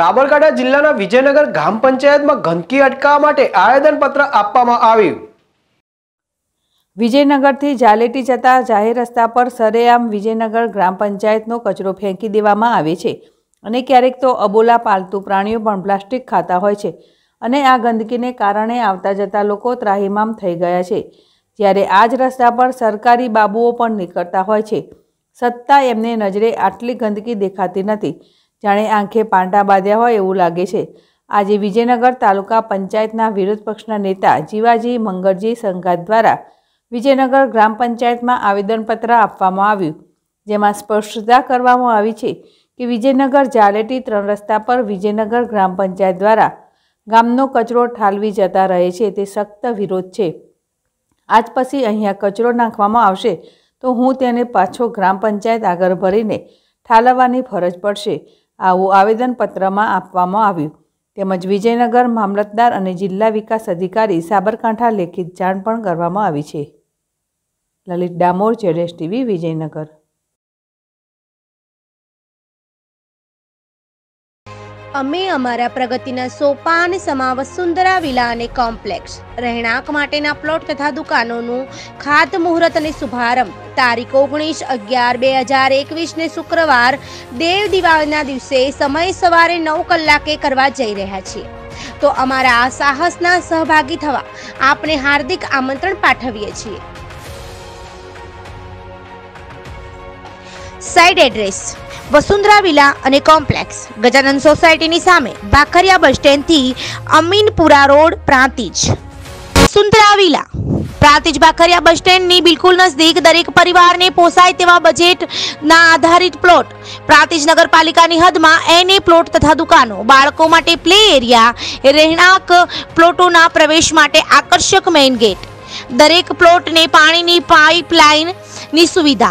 साबरकांठा जिल्लाना विजयनगर ग्राम पंचायत में गंदगी अटकाववा माटे आवेदनपत्र आपवामां आव्युं। विजयनगर थी जालेटी जता जाहिर रस्ता पर सरेआम विजयनगर ग्राम पंचायतनो कचरो फेंकी देवामां आवे छे अने क्यारेक तो अबोला पालतू प्राणीओ पण प्लास्टिक खाता होय छे अने आ गंदकीने कारणे आवता जता लोको त्राहिमाम थई गया छे। त्यारे आज रस्ता पर सरकारी बाबुओ पण निकळता होय छे सत्ता एमने नजरे आटली गंदगी देखाती नथी जाने आंखे पांटा बांध्या होय एवुं लागे छे। आज विजयनगर तालुका पंचायतना विरोध पक्षना नेता जीवाजी मंगरजी संघात द्वारा विजयनगर ग्राम पंचायत में आवेदनपत्र आपवामां आव्युं जेमां स्पष्टता करवामां आवी छे कि विजयनगर जालेटी 3 रस्ता पर विजयनगर ग्राम पंचायत द्वारा गामनो कचरो ठालवी जता रहे छे ते सख्त विरोध छे। आज पछी अहींया कचरो नाखवामां आवशे तो हूँ तेने पाछो ग्राम पंचायत आगळ भरीने ठालववानी फरज पड़शे। आवुं आवेदनपत्रमां आपवामां आव्युं તેમજ વિજયનગર મામલતદાર અને જિલ્લા વિકાસ અધિકારી સાબરકાંઠા લેખિત જાણ પણ કરવામાં આવી છે। લલિત ડામોર, ZSTV વિજયનગર। અમે અમારા પ્રગતિના સોપાન સમાવત સુંદરા વિલા અને કોમ્પ્લેક્સ રહેણાંક માટેના પ્લોટ તથા દુકાનોનું ખાતમુહૂર્ત અને શુભારંભ તારીખ 19/11/2021 ને શુક્રવાર દેવ દિવાળીના દિવસે સમય સવારે 9 કલાકે કરવા જઈ રહ્યા છીએ, તો અમારા આ સાહસના સહભાગી થવા આપને હાર્દિક આમંત્રણ પાઠવીએ છીએ। સાઇડ એડ્રેસ વસુંધરા વિલા અને કોમ્પ્લેક્સ, ગજાનન સોસાયટીની સામે ભાખરિયા બસ સ્ટેન્ડથી Aminpura road, Prantij. Vasundhara villa Prantij Bhakhariya bus સ્ટેન્ડની બિલકુલ નજીક દરેક પરિવારને પોસાય તેવા બજેટના આધારિત પ્લોટ, પ્રાંતિજ નગરપાલિકાની હદમાં એને પ્લોટ તથા દુકાનો, બાળકો માટે પ્લે એરિયા, રહેણાંક પ્લોટોના પ્રવેશ માટે આકર્ષક મેઇન ગેટ, દરેક પ્લોટને પાણીની પાઇપલાઇનની સુવિધા,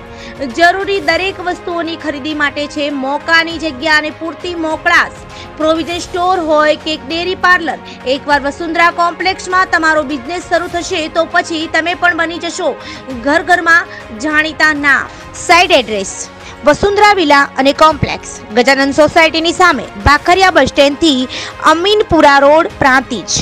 જરૂરી દરેક વસ્તુઓની ખરીદી માટે છે મોકાની જગ્યા અને પૂરતી મોકળાશ। પ્રોવિઝન સ્ટોર હોય કે ડેરી પાર્લર, એકવાર વસુંધરા કોમ્પ્લેક્સમાં તમારો બિઝનેસ શરૂ થશે તો પછી તમે પણ બની જશો ઘર ઘરમાં જાણીતા ના। સાઇડ એડ્રેસ વસુંધરા વિલા અને કોમ્પ્લેક્સ, ગજાનન સોસાયટીની સામે ભાખરિયા બસ સ્ટેન્ડથી અમીનપુરા રોડ, પ્રાંતિજ।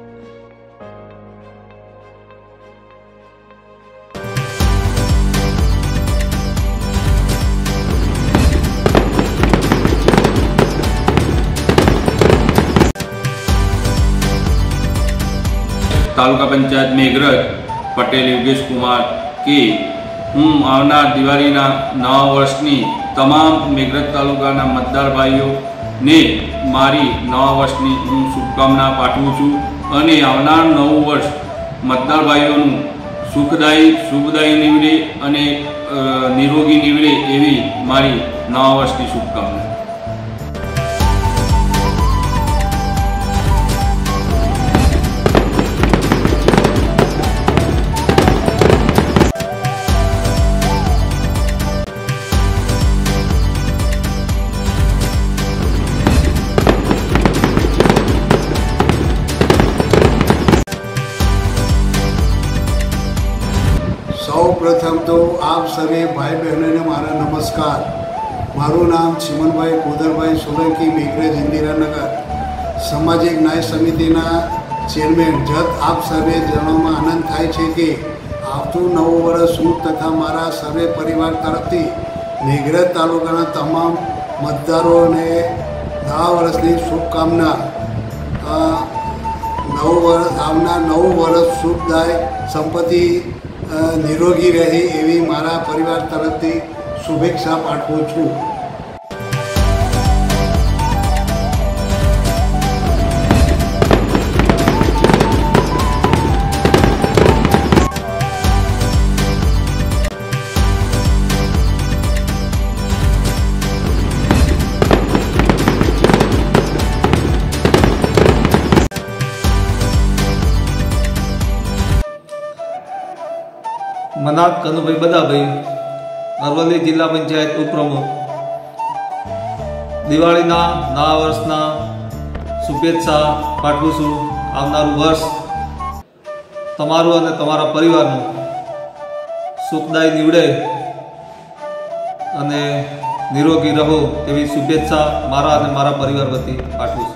तालुका पंचायत मेघरज पटेल योगेश कुमार के हूँ आना दिवाली नवा वर्षनी तमाम मेघरज तालुका मतदार भाईओ ने मारी नवा वर्षनी हूँ शुभकामना पाठवु छूँ अने आवनार नव वर्ष मतदार भाईओनु सुखदायी शुभदायी निवड़े अने निरोगी निवड़े एवी मारी नवा वर्षनी शुभकामना। प्रथम तो आप सभी भाई बहनों ने मारा नमस्कार। मारू नाम चिमन भाई कोदर भाई सोलंकी, मेघरज इंदिरा नगर सामाजिक न्याय समिति चेरमेन। जत आप सर्वे जनों में आनंद थाय छे कि आतु नव वर्ष हूँ तथा मारा सर्वे परिवार तरफ मेघरज तालुकाना तमाम मतदारों ने 10 वर्षनी शुभकामना। नव वर्ष आवना 9 वर्ष सुखदायी संपत्ति निरोगी रहे एवी मारा परिवार तरफथी शुभेच्छा पाठवुं छुं। मनाक कनुभाई बदाभाई अरवली जिला पंचायत उपप्रमुख दिवाली नवा वर्षना शुभेच्छा पाठवुं छुं। आवनारुं वर्ष तमारुं अने तमारा परिवारनुं सुखदायी निवडे अने निरोगी रहो एवी शुभेच्छा मारा अने मारा परिवार वती पाठवुं छुं।